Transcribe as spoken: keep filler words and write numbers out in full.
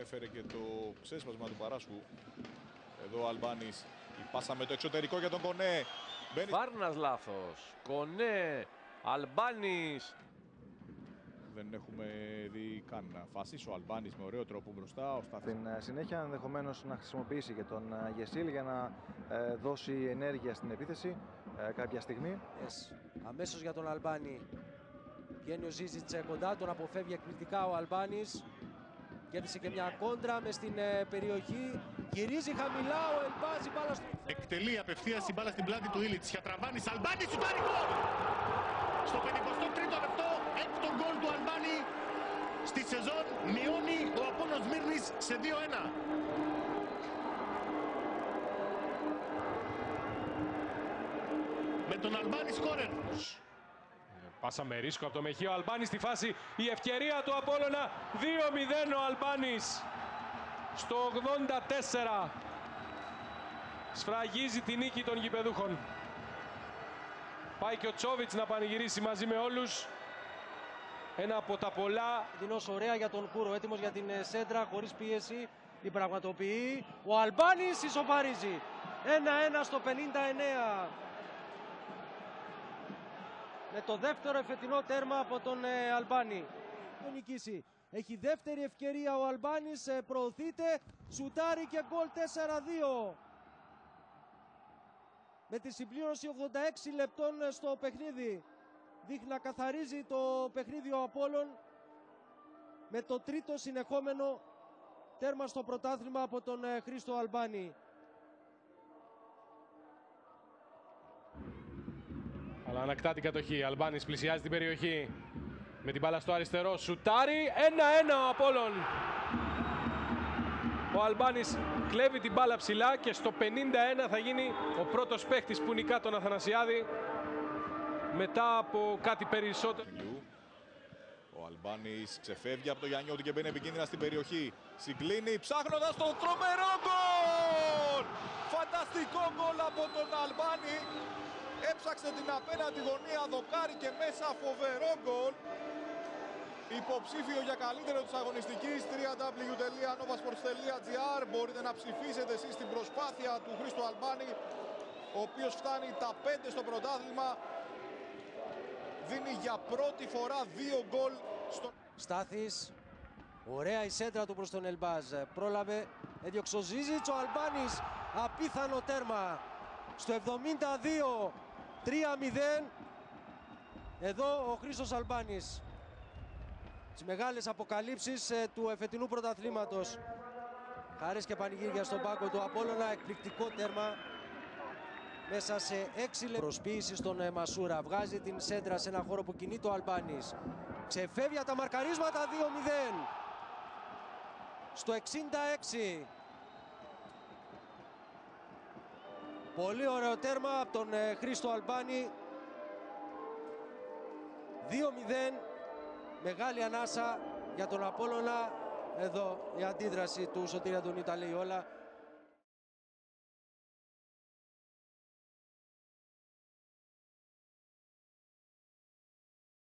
έφερε και το ξέσπασμα του Παράσκου. Εδώ ο Αλμπάνης, η πάσα με το εξωτερικό για τον Κονέ. Μπαίνει... Φάρνας λάθος, Κονέ, Αλμπάνης. Δεν έχουμε δει καν να φασίσει ο Αλμπάνης με ωραίο τρόπο μπροστά. Ο Στάθης... Στην συνέχεια ενδεχομένως να χρησιμοποιήσει και τον Γεσίλ για να ε, δώσει ενέργεια στην επίθεση ε, κάποια στιγμή. Yes. Αμέσως για τον Αλμπάνη. Βγαίνει ο Ζίζιτσε κοντά, τον αποφεύγει εκπληκτικά ο Αλμπάνης. Κέρδισε και μια κόντρα μες στην ε, περιοχή. Γυρίζει χαμηλά ο Ελμπάζε, μπάλα στο... Εκτελεί απευθείας η μπάλα στην πλάτη του Ήλιτς. Για τραβάνει Αλμπάνης, σουτάρει γκολ! Στο πενηκοστό τρίτο λεπτό, έκτο γκολ του Αλμπάνη στη σεζόν, μειώνει ο Απόλλωνας Μύρνης σε δύο ένα. Με τον Αλμπάνη σκόρερ. Πάσα με ρίσκο από το μεχείο, Αλμπάνης στη φάση, η ευκαιρία του Απόλλωνα, δύο μηδέν ο Αλμπάνης. Στο ογδόντα τέσσερα σφραγίζει τη νίκη των γηπεδούχων. Πάει και ο Τσόβιτς να πανηγυρίσει μαζί με όλους. Ένα από τα πολλά. Δινός ωραία για τον Κούρο, έτοιμος για την σέντρα, χωρίς πίεση. Την πραγματοποιεί. Ο Αλμπάνης ισοπαρίζει. ένα ένα στο πενήντα εννέα. Με το δεύτερο εφετινό τέρμα από τον ε, Αλμπάνη. Τον νικήσει. Έχει δεύτερη ευκαιρία ο Αλμπάνης, προωθείται, σουτάρει και γκολ τέσσερα δύο. Με τη συμπλήρωση ογδόντα έξι λεπτών στο παιχνίδι. Δείχνει να καθαρίζει το παιχνίδι ο Απόλλων με το τρίτο συνεχόμενο τέρμα στο πρωτάθλημα από τον Χρήστο Αλμπάνη. Αλλά ανακτά την κατοχή, Αλμπάνης πλησιάζει την περιοχή. Με την μπάλα στο αριστερό, σουτάρει, ένα ένα ο Απόλλων. Ο Αλμπάνης κλέβει την μπάλα ψηλά και στο πενήντα ένα θα γίνει ο πρώτος παίχτης που νικά τον Αθανασιάδη. Μετά από κάτι περισσότερο. Ο Αλμπάνης ξεφεύγει από το Γιαννιώτη και μπαίνει επικίνδυνα στην περιοχή. Συγκλίνει ψάχνοντας το τρομερό γκολ! Φανταστικό γκολ από τον Αλμπάνη. Έψαξε την απέναντι γωνία, δοκάρει και μέσα, φοβερό γκολ. Υποψήφιο για καλύτερο της αγωνιστικής, double-u double-u double-u τελεία novasports τελεία gr. Μπορείτε να ψηφίσετε εσείς την προσπάθεια του Χρήστου Αλμπάνη, ο οποίος φτάνει τα πέντε στο πρωτάθλημα. Δίνει για πρώτη φορά δύο γκολ στο... Στάθης, ωραία η σέντρα του προς τον Ελμπάζε. Πρόλαβε, έδιωξε ο Ζίζιτς, ο Αλμπάνης, απίθανο τέρμα. Στο εβδομήντα δύο, τρία μηδέν, εδώ ο Χρήστος Αλμπάνης. Τις μεγάλες αποκαλύψεις ε, του εφετινού πρωταθλήματος. Χαρές και πανηγύρια στον πάγκο του Απόλλωνα, εκπληκτικό τέρμα. Μέσα σε έξι λεπτά προσποίηση στον ε, Μασούρα, βγάζει την σέντρα σε ένα χώρο που κινεί το Αλμπάνης. Ξεφεύγει από τα μαρκαρίσματα, δύο μηδέν. Στο εξήντα έξι. Πολύ ωραίο τέρμα από τον Χρήστο Αλμπάνη. δύο μηδέν. Μεγάλη ανάσα για τον Απόλλωνα. Εδώ η αντίδραση του Σωτήρα Αντωνίου τα λέει όλα.